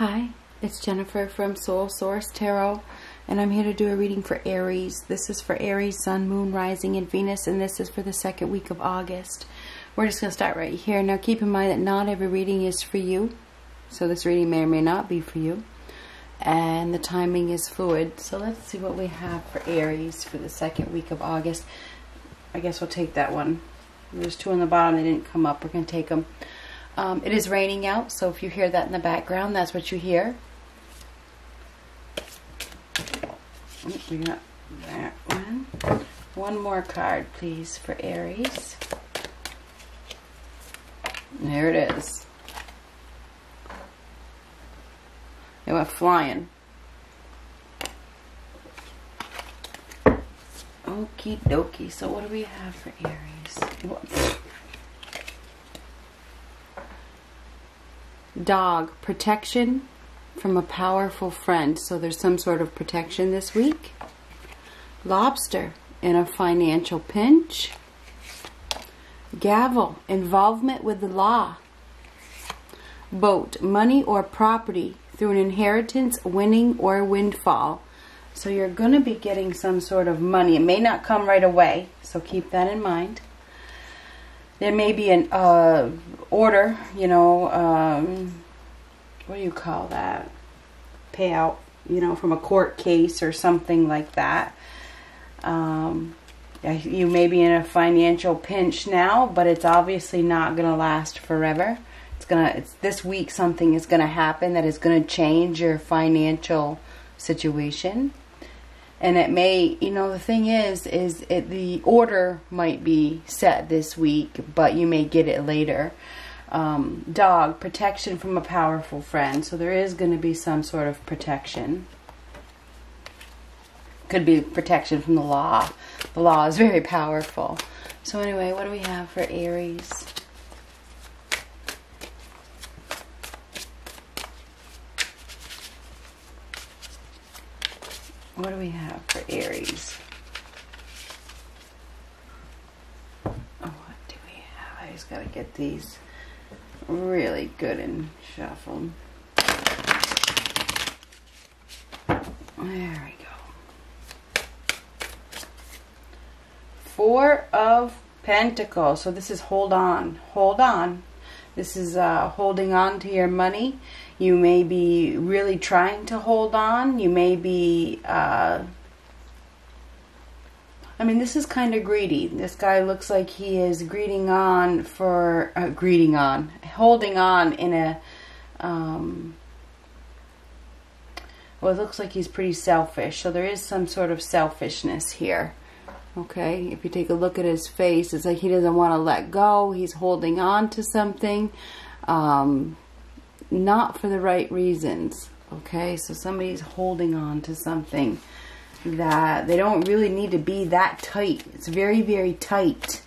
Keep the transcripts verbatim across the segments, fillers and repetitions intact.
Hi, it's Jennifer from Soul Source Tarot, and I'm here to do a reading for Aries. This is for Aries, Sun, Moon, Rising, and Venus, and this is for the second week of August. We're just going to start right here. Now keep in mind that not every reading is for you, so this reading may or may not be for you, and the timing is fluid. So let's see what we have for Aries for the second week of August. I guess we'll take that one. There's two on the bottom, they didn't come up. We're going to take them. Um, it is raining out, so if you hear that in the background, that's what you hear. We got that one. One more card, please, for Aries. There it is. It went flying. Okie dokie. So what do we have for Aries? Dog, protection from a powerful friend. So there's some sort of protection this week. Lobster, in a financial pinch. Gavel, involvement with the law. Boat, money or property through an inheritance, winning, or windfall. So you're going to be getting some sort of money. It may not come right away, so keep that in mind. There may be an uh, order, you know, um, what do you call that? Payout, you know, from a court case or something like that. Um, you may be in a financial pinch now, but it's obviously not going to last forever. It's gonna. It's this week. Something is going to happen that is going to change your financial situation, and it may. You know, the thing is, is it, the order might be set this week, but you may get it later. Um, dog, protection from a powerful friend. So there is going to be some sort of protection. Could be protection from the law. The law is very powerful. So anyway, what do we have for Aries? What do we have for Aries? Oh, what do we have? I just gotta get these really good and shuffled. There we go. Four of Pentacles. So this is hold on, hold on. This is uh, holding on to your money. You may be really trying to hold on. You may be, uh, I mean, this is kind of greedy. This guy looks like he is greeting on for, uh, greeting on, holding on in a, um, well, it looks like he's pretty selfish. So there is some sort of selfishness here. Okay, if you take a look at his face, it's like he doesn't want to let go. He's holding on to something, um, not for the right reasons. Okay, so somebody's holding on to something that they don't really need to be that tight. It's very, very tight.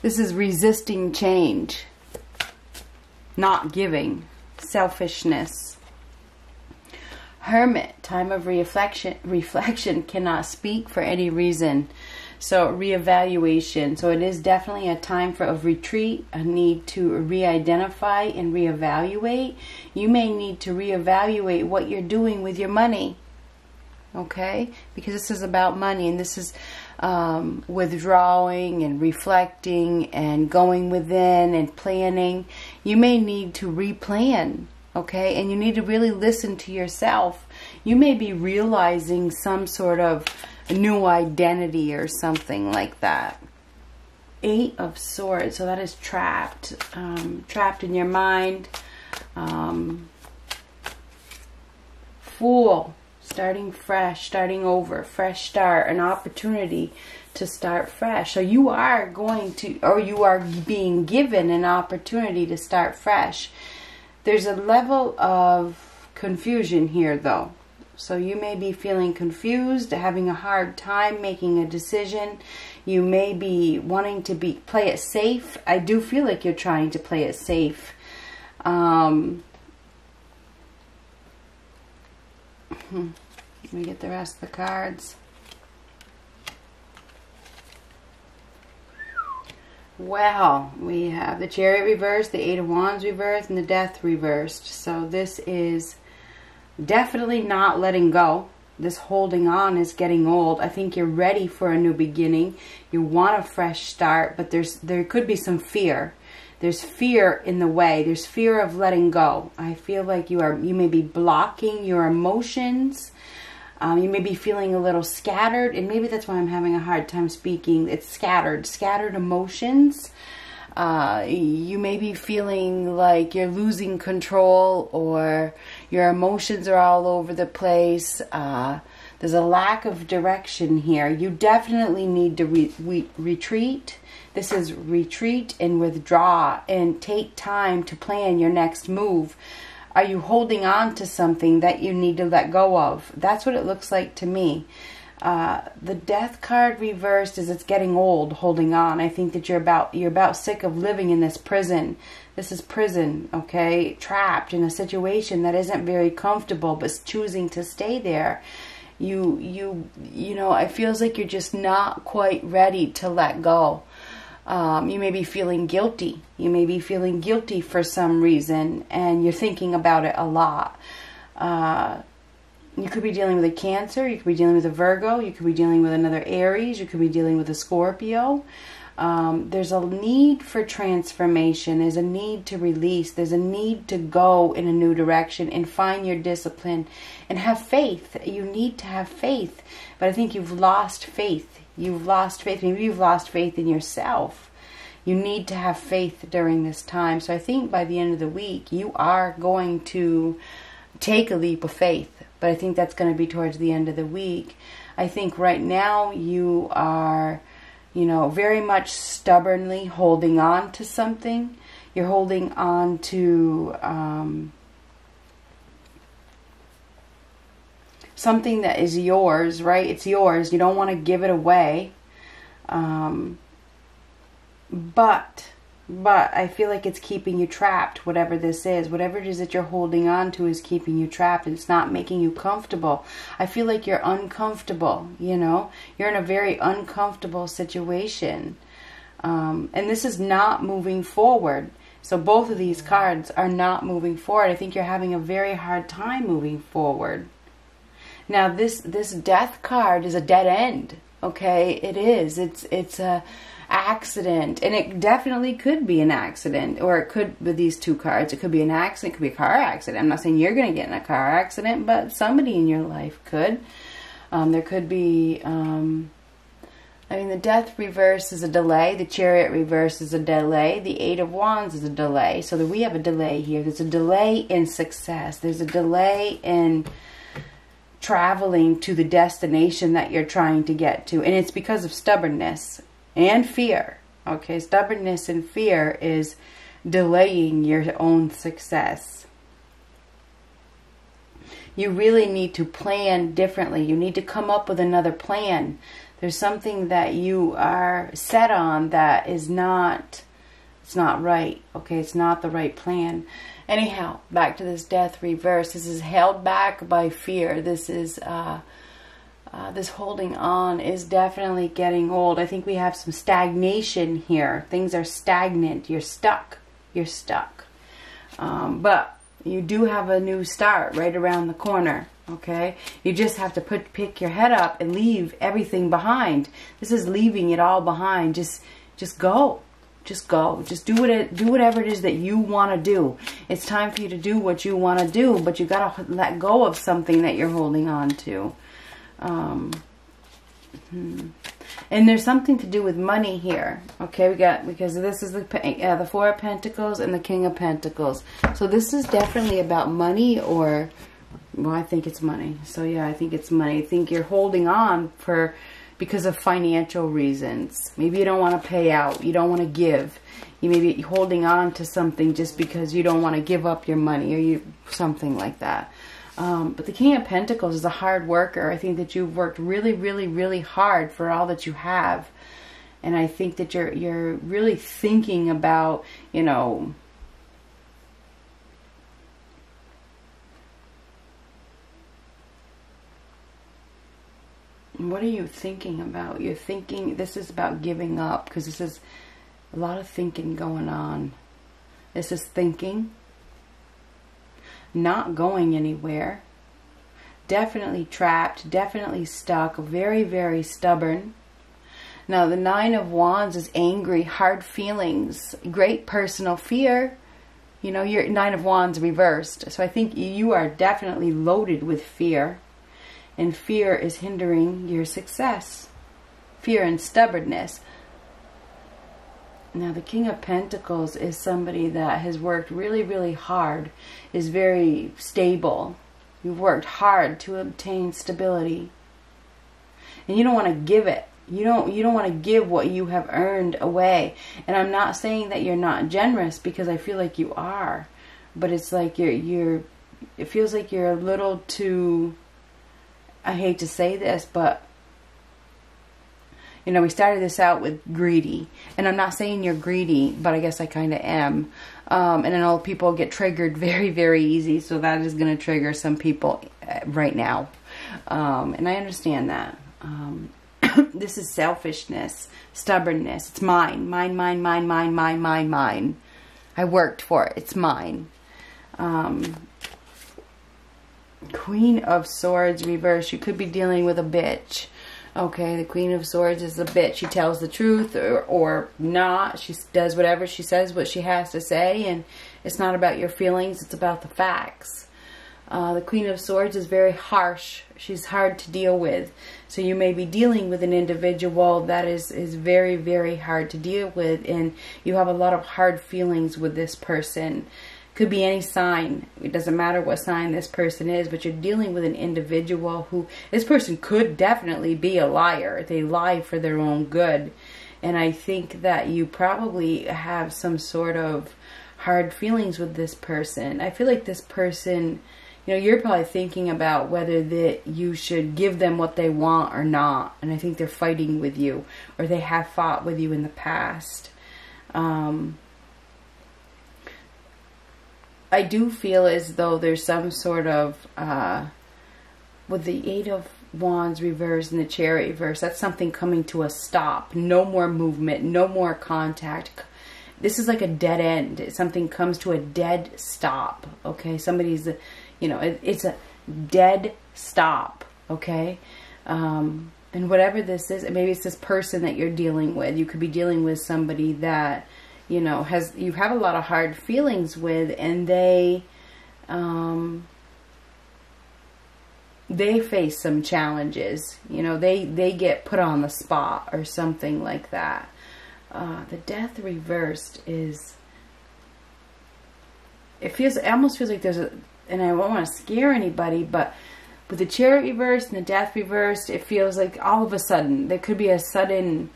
This is resisting change, not giving, selfishness. Hermit, time of reflection, reflection, cannot speak for any reason. So reevaluation. So it is definitely a time for of retreat, a need to re-identify and reevaluate. You may need to reevaluate what you're doing with your money. Okay? Because this is about money, and this is um, withdrawing and reflecting and going within and planning. You may need to replan. Okay, and you need to really listen to yourself. You may be realizing some sort of new identity or something like that. Eight of Swords, so that is trapped. Um, trapped in your mind. Um, fool, starting fresh, starting over, fresh start, an opportunity to start fresh. So you are going to, or you are being given an opportunity to start fresh. There's a level of confusion here, though. So you may be feeling confused, having a hard time making a decision. You may be wanting to be play it safe. I do feel like you're trying to play it safe. Um, let me get the rest of the cards. Well, we have the Chariot reversed, the Eight of Wands reversed, and the Death reversed. So this is definitely not letting go. This holding on is getting old. I think you're ready for a new beginning. You want a fresh start, but there's there could be some fear. There's fear in the way. There's fear of letting go. I feel like you are you may be blocking your emotions. Um, you may be feeling a little scattered, and maybe that's why I'm having a hard time speaking. It's scattered, scattered emotions. Uh, you may be feeling like you're losing control, or your emotions are all over the place. Uh, there's a lack of direction here. You definitely need to re re retreat. This is retreat and withdraw and take time to plan your next move. Are you holding on to something that you need to let go of? That's what it looks like to me. Uh, the Death card reversed is it's getting old, holding on. I think that you're about you're about sick of living in this prison. This is prison, okay? Trapped in a situation that isn't very comfortable, but choosing to stay there. You you you know, it feels like you're just not quite ready to let go. Um, you may be feeling guilty. You may be feeling guilty for some reason, and you're thinking about it a lot. Uh, You could be dealing with a Cancer, you could be dealing with a Virgo, you could be dealing with another Aries, you could be dealing with a Scorpio. Um, there's a need for transformation, there's a need to release, there's a need to go in a new direction and find your discipline and have faith. You need to have faith, but I think you've lost faith. You've lost faith, maybe you've lost faith in yourself. You need to have faith during this time. So I think by the end of the week, you are going to take a leap of faith. But I think that's going to be towards the end of the week. I think right now you are, you know, very much stubbornly holding on to something. You're holding on to um, something that is yours, right? It's yours. You don't want to give it away. Um, but... But I feel like it's keeping you trapped, whatever this is. Whatever it is that you're holding on to is keeping you trapped, and it's not making you comfortable. I feel like you're uncomfortable, you know? You're in a very uncomfortable situation. Um, and this is not moving forward. So both of these cards are not moving forward. I think you're having a very hard time moving forward. Now, this, this Death card is a dead end, okay? It is. It's, it's a... accident, and it definitely could be an accident, or it could with these two cards. It could be an accident, it could be a car accident. I'm not saying you're going to get in a car accident, but somebody in your life could. Um, there could be, um, I mean, the Death reverse is a delay, the Chariot reverse is a delay, the Eight of Wands is a delay. So that we have a delay here. There's a delay in success, there's a delay in traveling to the destination that you're trying to get to, and it's because of stubbornness. And fear. Okay, stubbornness and fear is delaying your own success. You really need to plan differently. You need to come up with another plan. There's something that you are set on that is not, it's not right. Okay, it's not the right plan. Anyhow, back to this Death reverse. This is held back by fear. This is, uh, Uh, this holding on is definitely getting old. I think we have some stagnation here. Things are stagnant. You're stuck. You're stuck. Um, but you do have a new start right around the corner. Okay? You just have to put pick your head up and leave everything behind. This is leaving it all behind. Just, just go. Just go. Just do it. Do whatever it is that you want to do. It's time for you to do what you want to do, but you got to let go of something that you're holding on to. Um, and there's something to do with money here. Okay, we got, because this is the, uh, the Four of Pentacles and the King of Pentacles. So this is definitely about money, or, well, I think it's money. So yeah, I think it's money. I think you're holding on for, because of financial reasons. Maybe you don't want to pay out. You don't want to give. You may be holding on to something just because you don't want to give up your money, or you, something like that. Um, but the King of Pentacles is a hard worker. I think that you've worked really, really, really hard for all that you have. And I think that you're, you're really thinking about, you know, what are you thinking about? You're thinking, this is about giving up, because this is, A lot of thinking going on. This is thinking. Not going anywhere. Definitely trapped. Definitely stuck. Very, very stubborn. Now, the Nine of Wands is angry, hard feelings, great personal fear. You know, your Nine of Wands reversed. So I think you are definitely loaded with fear. And fear is hindering your success. Fear and stubbornness. Now, the King of Pentacles is somebody that has worked really, really hard, is very stable. You've worked hard to obtain stability. And you don't want to give it. You don't, you don't want to give what you have earned away. And I'm not saying that you're not generous, because I feel like you are. But it's like you're, you're, it feels like you're a little too, I hate to say this, but you know, we started this out with greedy. And I'm not saying you're greedy, but I guess I kind of am. Um, and I know people get triggered very, very easy. So that is going to trigger some people right now. Um, and I understand that. Um, this is selfishness, stubbornness. It's mine, mine, mine, mine, mine, mine, mine, mine. I worked for it. It's mine. Um, Queen of Swords reverse. You could be dealing with a bitch. Okay, the Queen of Swords is a bitch. She tells the truth or, or not. She does whatever she says, what she has to say. And it's not about your feelings. It's about the facts. Uh, the Queen of Swords is very harsh. She's hard to deal with. So you may be dealing with an individual that is, is very, very hard to deal with. And you have a lot of hard feelings with this person. Could be any sign. It doesn't matter what sign this person is, but you're dealing with an individual who, this person could definitely be a liar. They lie for their own good. And I think that you probably have some sort of hard feelings with this person. I feel like this person, you know, you're probably thinking about whether that you should give them what they want or not. And I think they're fighting with you, or they have fought with you in the past. Um... I do feel as though there's some sort of, uh, with the Eight of Wands reverse and the Chariot reverse, that's something coming to a stop. No more movement, no more contact. This is like a dead end. Something comes to a dead stop, okay? Somebody's, you know, it, it's a dead stop, okay? Um, and whatever this is, maybe it's this person that you're dealing with. You could be dealing with somebody that, you know, has, you have a lot of hard feelings with, and they, um, they face some challenges, you know, they, they get put on the spot or something like that. Uh, the Death reversed is, it feels, it almost feels like there's a, and I don't want to scare anybody, but with the Chariot reversed and the Death reversed, it feels like all of a sudden, there could be a sudden,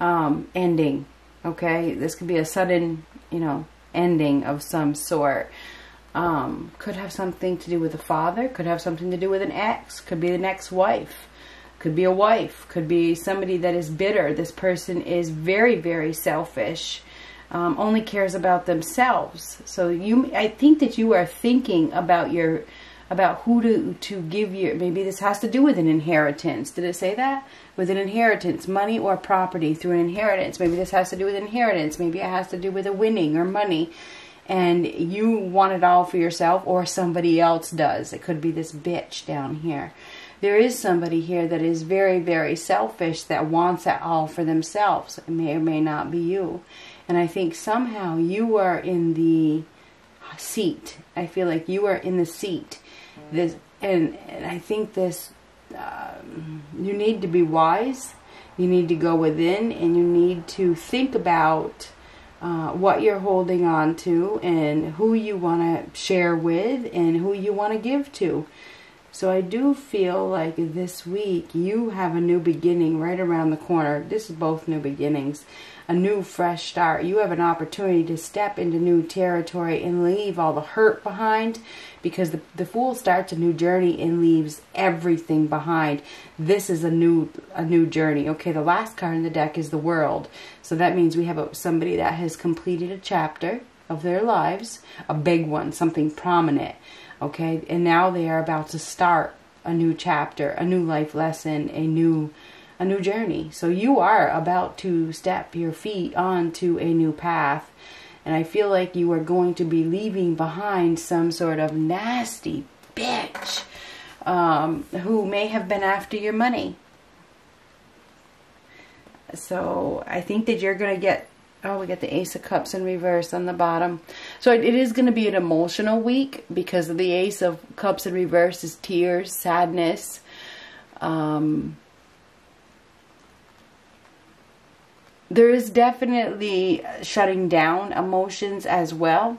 um, ending. Okay, this could be a sudden, you know, ending of some sort. Um, could have something to do with a father. Could have something to do with an ex. Could be the next wife. Could be a wife. Could be somebody that is bitter. This person is very, very selfish. Um, only cares about themselves. So you, I think that you are thinking about your, about who to to give you. Maybe this has to do with an inheritance. Did it say that? With an inheritance, money or property through an inheritance. Maybe this has to do with inheritance. Maybe it has to do with a winning or money. And you want it all for yourself, or somebody else does. It could be this bitch down here. There is somebody here that is very, very selfish, that wants it all for themselves. It may or may not be you. And I think somehow you are in the seat. I feel like you are in the seat. This, and, and I think this, um, you need to be wise, you need to go within, and you need to think about uh, what you're holding on to, and who you want to share with, and who you want to give to. So I do feel like this week you have a new beginning right around the corner. This is both new beginnings, a new fresh start. You have an opportunity to step into new territory and leave all the hurt behind, because the, the Fool starts a new journey and leaves everything behind. This is a new a new journey. Okay, the last card in the deck is the World. So that means we have a, somebody that has completed a chapter of their lives, a big one, something prominent. Okay, and now they are about to start a new chapter, a new life lesson, a new a new journey. So you are about to step your feet onto a new path. And I feel like you are going to be leaving behind some sort of nasty bitch um, who may have been after your money. So I think that you're going to get, oh, we got the Ace of Cups in reverse on the bottom. So it, it is going to be an emotional week because of the Ace of Cups in reverse is tears, sadness. Um, there is definitely shutting down emotions as well.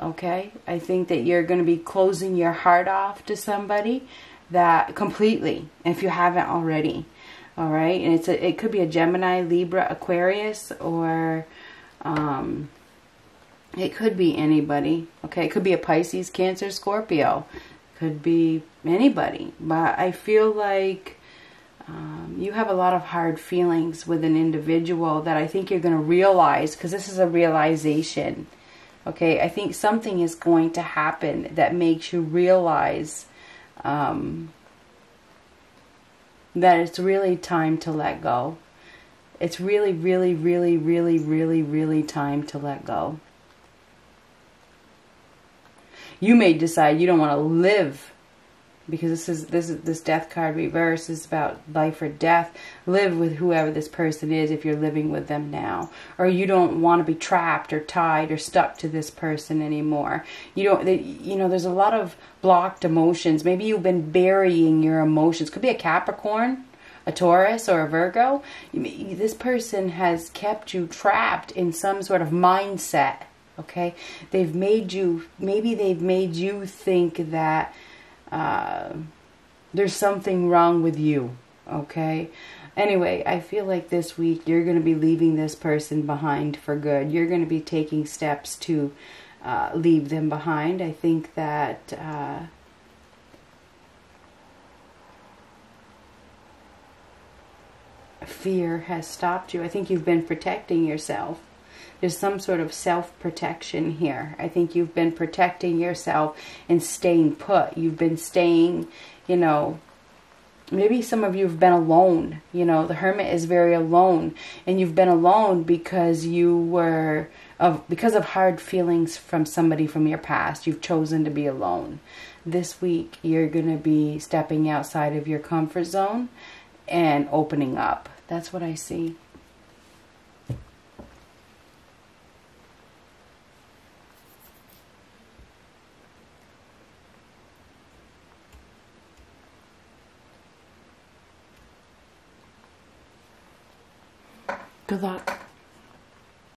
Okay, I think that you're going to be closing your heart off to somebody that completely, if you haven't already. All right, and it's a, it could be a Gemini, Libra, Aquarius, or um, it could be anybody. Okay, it could be a Pisces, Cancer, Scorpio. It could be anybody. But I feel like um, you have a lot of hard feelings with an individual that I think you're going to realize, because this is a realization. Okay, I think something is going to happen that makes you realize Um, that it's really time to let go. It's really, really, really, really, really, really time to let go. You may decide you don't want to live, because this is this is this death card reverse is about life or death. Live with whoever this person is if you're living with them now, or you don't want to be trapped or tied or stuck to this person anymore. You don't, you know, there's a lot of blocked emotions. Maybe you've been burying your emotions. Could be a Capricorn, a Taurus, or a Virgo. This person has kept you trapped in some sort of mindset. Okay, they've made you. Maybe they've made you think that Uh, there's something wrong with you, okay? Anyway, I feel like this week you're going to be leaving this person behind for good. You're going to be taking steps to uh, leave them behind. I think that uh, fear has stopped you. I think you've been protecting yourself. There's some sort of self-protection here. I think you've been protecting yourself and staying put. You've been staying, you know, maybe some of you have been alone. You know, the Hermit is very alone. And you've been alone because you were, of because of hard feelings from somebody from your past. You've chosen to be alone. This week, you're going to be stepping outside of your comfort zone and opening up. That's what I see. Good luck.